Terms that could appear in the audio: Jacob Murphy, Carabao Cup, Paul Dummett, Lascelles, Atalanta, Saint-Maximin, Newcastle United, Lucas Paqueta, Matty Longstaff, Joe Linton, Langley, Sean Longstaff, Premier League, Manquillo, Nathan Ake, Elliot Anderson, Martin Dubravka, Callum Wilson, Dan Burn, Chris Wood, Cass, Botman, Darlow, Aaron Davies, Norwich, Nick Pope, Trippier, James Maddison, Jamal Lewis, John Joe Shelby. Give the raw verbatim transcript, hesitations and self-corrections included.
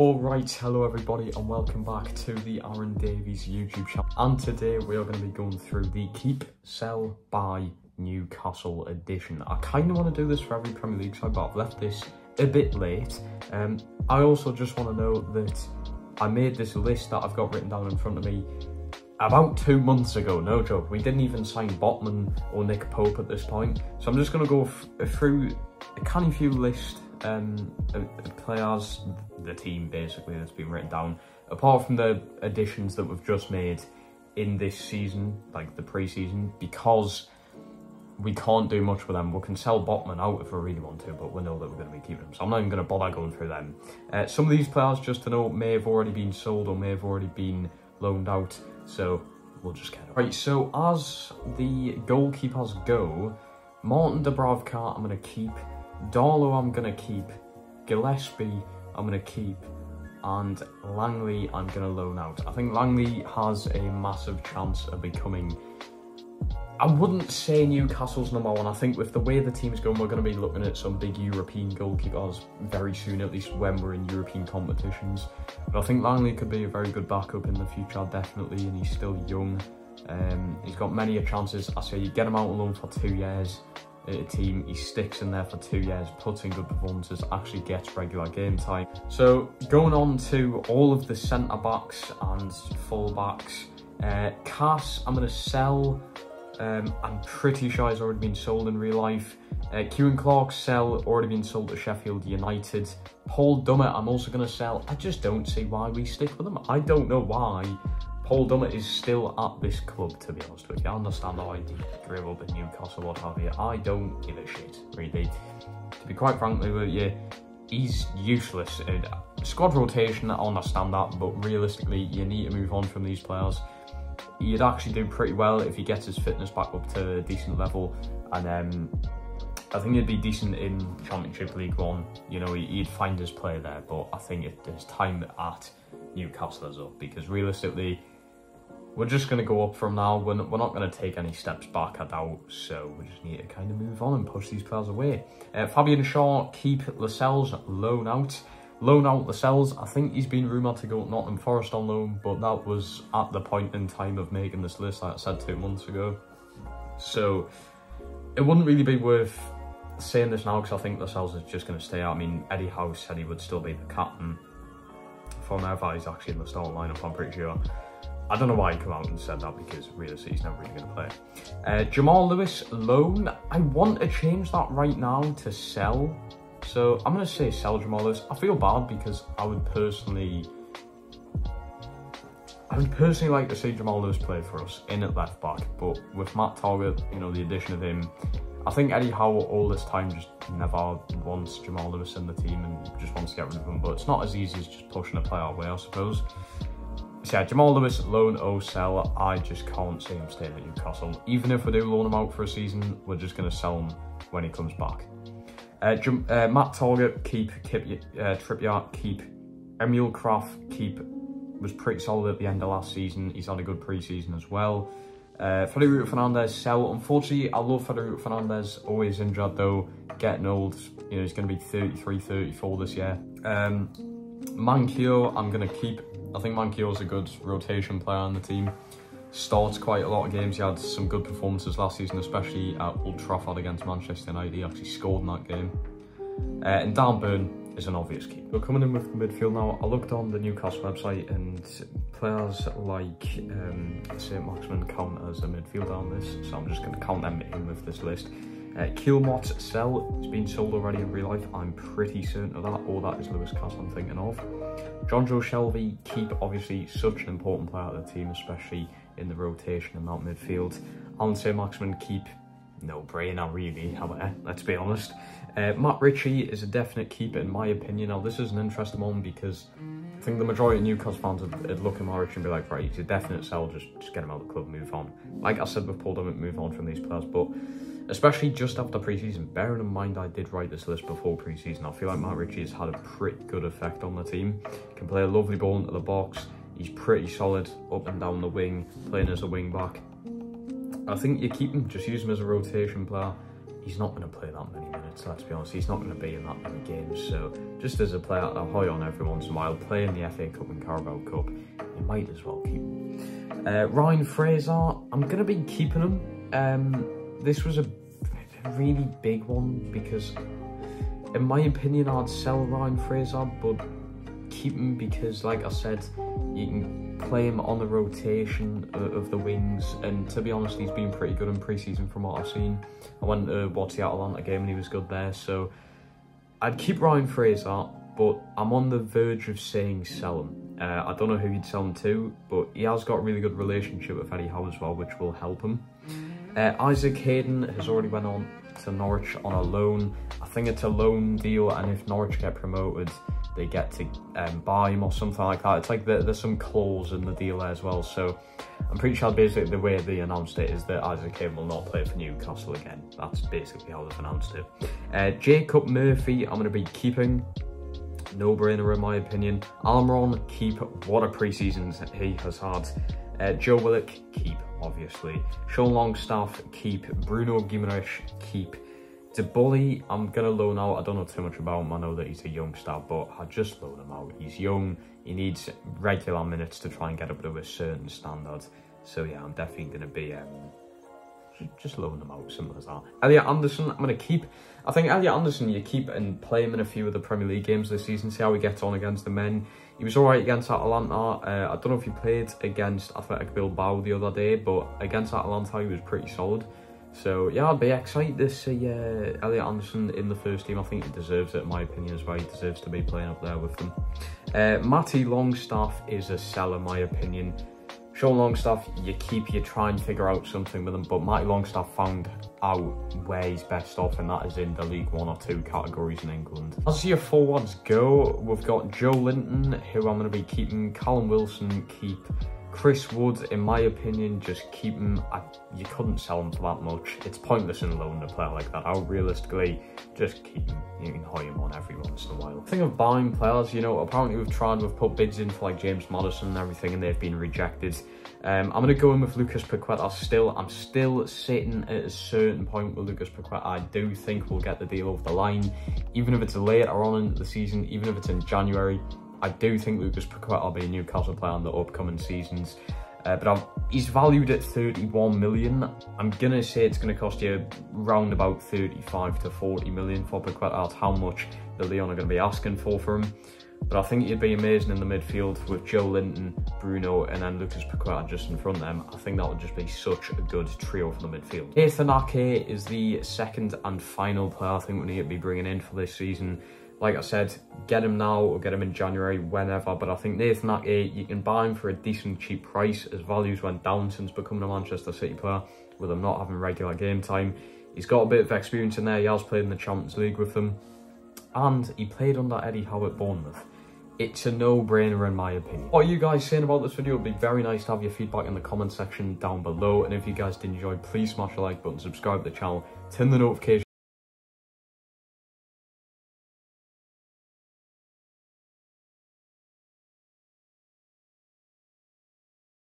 Alright, hello everybody and welcome back to the Aaron Davies YouTube channel, and today we are going to be going through the Keep, Sell, Buy Newcastle edition. I kind of want to do this for every Premier League side, but I've left this a bit late. Um, I also just want to know that I made this list that I've got written down in front of me about two months ago, no joke. We didn't even sign Botman or Nick Pope at this point. So I'm just going to go f through a canny few list um, players, the team basically that's been written down, apart from the additions that we've just made in this season, like the pre-season, because we can't do much with them. We can sell Botman out if we really want to, but we know that we're going to be keeping them. So I'm not even going to bother going through them. Uh, some of these players, just to know, may have already been sold or may have already been loaned out. So we'll just get it. Right, so as the goalkeepers go, Martin Dubravka I'm going to keep, Darlow I'm going to keep, Gillespie I'm going to keep, and Langley I'm going to loan out. I think Langley has a massive chance of becoming, I wouldn't say Newcastle's number one. I think with the way the team's going, we're going to be looking at some big European goalkeepers very soon, at least when we're in European competitions. But I think Langley could be a very good backup in the future, definitely, and he's still young. Um, he's got many a chances. I say you get him out alone for two years at a team, he sticks in there for two years, puts in good performances, actually gets regular game time. So going on to all of the centre-backs and full-backs, uh, Cass I'm going to sell. Um, I'm pretty sure he's already been sold in real life. Uh, Kewan Clark's sell, already been sold to Sheffield United. Paul Dummett, I'm also going to sell. I just don't see why we stick with him. I don't know why Paul Dummett is still at this club, to be honest with you. I understand how I grew up at Newcastle, what have you. I don't give a shit, really. To be quite frankly with you, he's useless. Squad rotation, I understand that, but realistically, you need to move on from these players. He'd actually do pretty well if he gets his fitness back up to a decent level, and um, I think he'd be decent in Championship League One. You know, he'd find his play there, but I think it, his time at Newcastle is up, because realistically, we're just going to go up from now. We're not, we're not going to take any steps back, I doubt, so we just need to kind of move on and push these players away. Uh, Fabian Shaw, keep. Lascelles, loan out. Loan out Lascelles, I think he's been rumoured to go to Nottingham Forest on loan, but that was at the point in time of making this list, like I said two months ago. So, it wouldn't really be worth saying this now, because I think Lascelles is just going to stay out. I mean, Eddie Howe said he would still be the captain. For now, he's actually in the starting lineup, I'm pretty sure. I don't know why he came out and said that, because realistically, he's never really going to play. Uh, Jamal Lewis, loan. I want to change that right now to sell. So I'm going to say sell Jamal Lewis. I feel bad because I would personally, I would personally like to see Jamal Lewis play for us in at left back. But with Matt Targett, you know, the addition of him, I think Eddie Howe all this time just never wants Jamal Lewis in the team and just wants to get rid of him. But it's not as easy as just pushing a player away, I suppose. So yeah, Jamal Lewis, loan, oh, sell. I just can't see him staying at Newcastle. Even if we do loan him out for a season, we're just going to sell him when he comes back. Uh, Jim, uh, Matt Targett, keep, keep uh, Trippier, keep, Emil Kraft, keep, was pretty solid at the end of last season, he's had a good pre-season as well. Uh, Federico Fernandez, sell. Unfortunately, I love Federico Fernandez, always injured though, getting old, you know, he's going to be thirty-three, thirty-four this year. Um, Manquillo, I'm going to keep. I think Manquillo's a good rotation player on the team. Starts quite a lot of games. He had some good performances last season, especially at Old Trafford against Manchester United. He actually scored in that game. Uh, and Dan Burn is an obvious keep. We're coming in with the midfield now. I looked on the Newcastle website and players like um, Saint-Maximin count as a midfielder on this, so I'm just going to count them in with this list. Uh, Kielmott's sell, it's been sold already in real life, I'm pretty certain of that, or that is Lewis Cass I'm thinking of. John Joe Shelby, keep, obviously such an important player of the team, especially in the rotation and that midfield. Alan Saint-Maximin, keep, no brainer really, let's be honest. Uh, Matt Ritchie is a definite keep in my opinion. Now this is an interesting one because I think the majority of Newcastle fans would, would look at Matt Ritchie and be like, right, he's a definite sell, just, just get him out of the club, move on. Like I said with Paul Dummett, move on from these players, but especially just after pre-season. Bearing in mind I did write this list before pre-season, I feel like Matt Ritchie has had a pretty good effect on the team. He can play a lovely ball into the box. He's pretty solid up and down the wing, playing as a wing-back. I think you keep him, just use him as a rotation player. He's not going to play that many minutes. United, let's be honest. He's not going to be in that many games, so just as a player I'll high on every once in a while, play in the F A Cup and Carabao Cup, you might as well keep him. Uh, Ryan Fraser, I'm going to be keeping him. Um, this was a really big one because, in my opinion, I'd sell Ryan Fraser, but keep him because, like I said, you can play him on the rotation of the wings, and to be honest, he's been pretty good in pre-season from what I've seen. I went to watch the Atalanta game and he was good there, so I'd keep Ryan Fraser, but I'm on the verge of saying sell him. Uh, I don't know who you'd sell him to, but he has got a really good relationship with Eddie Howe as well, which will help him. Uh, Isaac Hayden has already went on to Norwich on a loan. I think it's a loan deal, and if Norwich get promoted, they get to um, buy him or something like that. It's like the, there's some clause in the deal there as well, so I'm pretty sure basically the way they announced it is that Isaac Hayden will not play for Newcastle again. That's basically how they've announced it. Uh, Jacob Murphy, I'm going to be keeping. No-brainer in my opinion. Almiron, keep. What a pre-season he has had. Uh, Joe Willock, keep, obviously. Sean Longstaff, keep. Bruno Guimarães, keep. Debully, I'm going to loan out. I don't know too much about him. I know that he's a youngster, but I just loan him out. He's young. He needs regular minutes to try and get up to a certain standard. So, yeah, I'm definitely going to be... Um, just loan them out, simple as that. Elliot Anderson, I'm going to keep. I think Elliot Anderson, you keep and play him in a few of the Premier League games this season, see how he gets on against the men. He was alright against Atalanta. Uh, I don't know if he played against Athletic Bilbao the other day, but against Atalanta he was pretty solid. So yeah, I'd be excited to see uh, Elliot Anderson in the first team. I think he deserves it in my opinion as well. He deserves to be playing up there with them. Uh, Matty Longstaff is a sell in my opinion. Sean Longstaff, you keep, you try and figure out something with him, but Matty Longstaff found out where he's best off, and that is in the League One or Two categories in England. As your forwards go, we've got Joe Linton, who I'm going to be keeping. Callum Wilson, keep. Chris Wood, in my opinion, just keep him. I, you couldn't sell him for that much. It's pointless in loaning a player like that out. Realistically, just keep him. You can hire him on every once in a while. Thing of buying players, you know, apparently we've tried, we've put bids in for like James Maddison and everything, and they've been rejected. Um, I'm going to go in with Lucas Paqueta still. I'm still sitting at a certain point with Lucas Paqueta. I do think we'll get the deal over the line. Even if it's later on in the season, even if it's in January, I do think Lucas Paqueta will be a Newcastle player in the upcoming seasons. Uh, but I've, he's valued at thirty-one million. I'm going to say it's going to cost you around about thirty-five to forty million for Paqueta. That's how much the Leon are going to be asking for for him. But I think he'd be amazing in the midfield with Joe Linton, Bruno, and then Lucas Paqueta just in front of them. I think that would just be such a good trio for the midfield. Nathan Ake is the second and final player I think we need to be bringing in for this season. Like I said, get him now or get him in January, whenever. But I think Nathan Ake, you can buy him for a decent, cheap price. His values went down since becoming a Manchester City player, with him not having regular game time. He's got a bit of experience in there. He has played in the Champions League with them. And he played under Eddie Howe at Bournemouth. It's a no-brainer in my opinion. What are you guys saying about this video? It'd be very nice to have your feedback in the comment section down below. And if you guys did enjoy, please smash the like button, subscribe to the channel, turn the notification.